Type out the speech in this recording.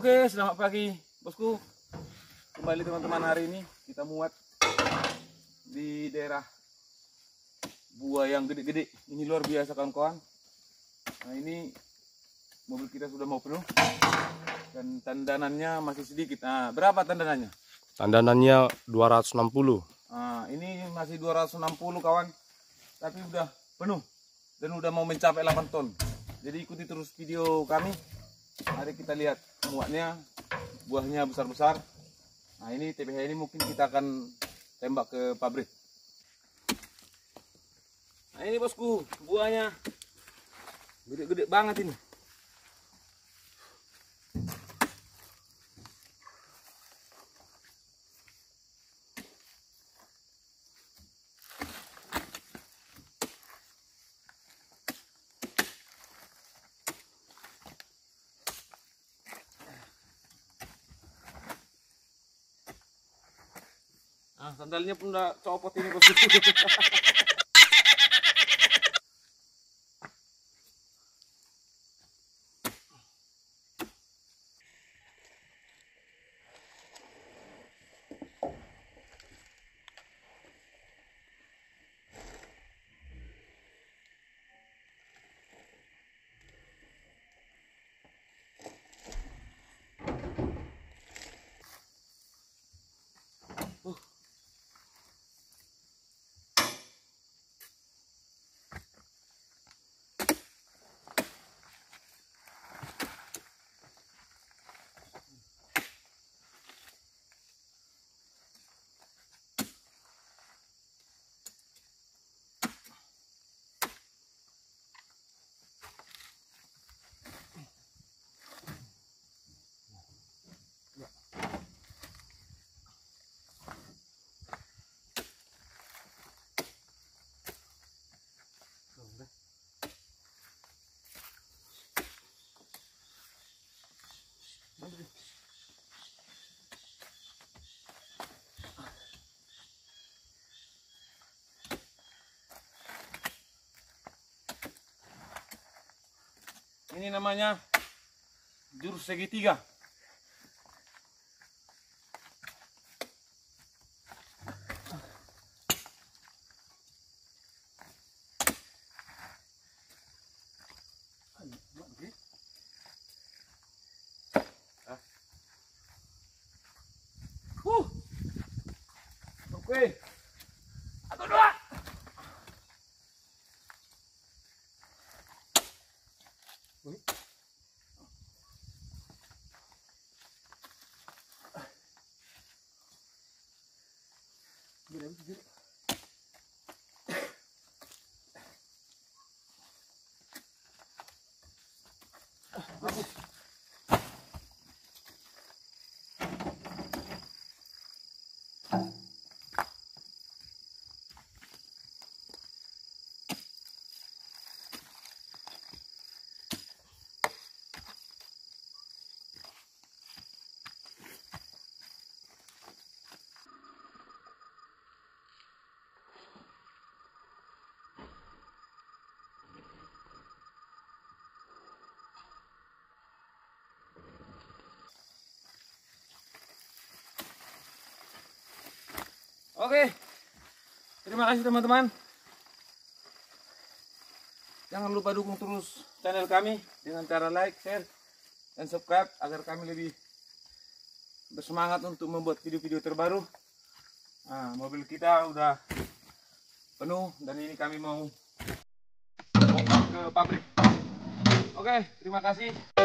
Oke, selamat pagi bosku. Kembali teman-teman, hari ini kita muat di daerah buah yang gede-gede. Ini luar biasa kawan-kawan. Nah, ini mobil kita sudah mau penuh dan tandanannya masih sedikit. Nah, berapa tandanannya? Tandanannya 260. Nah, ini masih 260 kawan, tapi udah penuh dan udah mau mencapai 8 ton. Jadi ikuti terus video kami. Mari kita lihat muatnya, buahnya besar-besar. Nah, ini TBH ini mungkin kita akan tembak ke pabrik. Nah, ini bosku, buahnya gede-gede banget ini. Nah, sandalnya pun udah copot ini bosku. Ini namanya jurus segitiga. Oke. Atau dua. Oke, terima kasih teman-teman. Jangan lupa dukung terus channel kami dengan cara like, share, dan subscribe agar kami lebih bersemangat untuk membuat video-video terbaru. Nah, mobil kita udah penuh dan ini kami mau ke pabrik. Oke, terima kasih.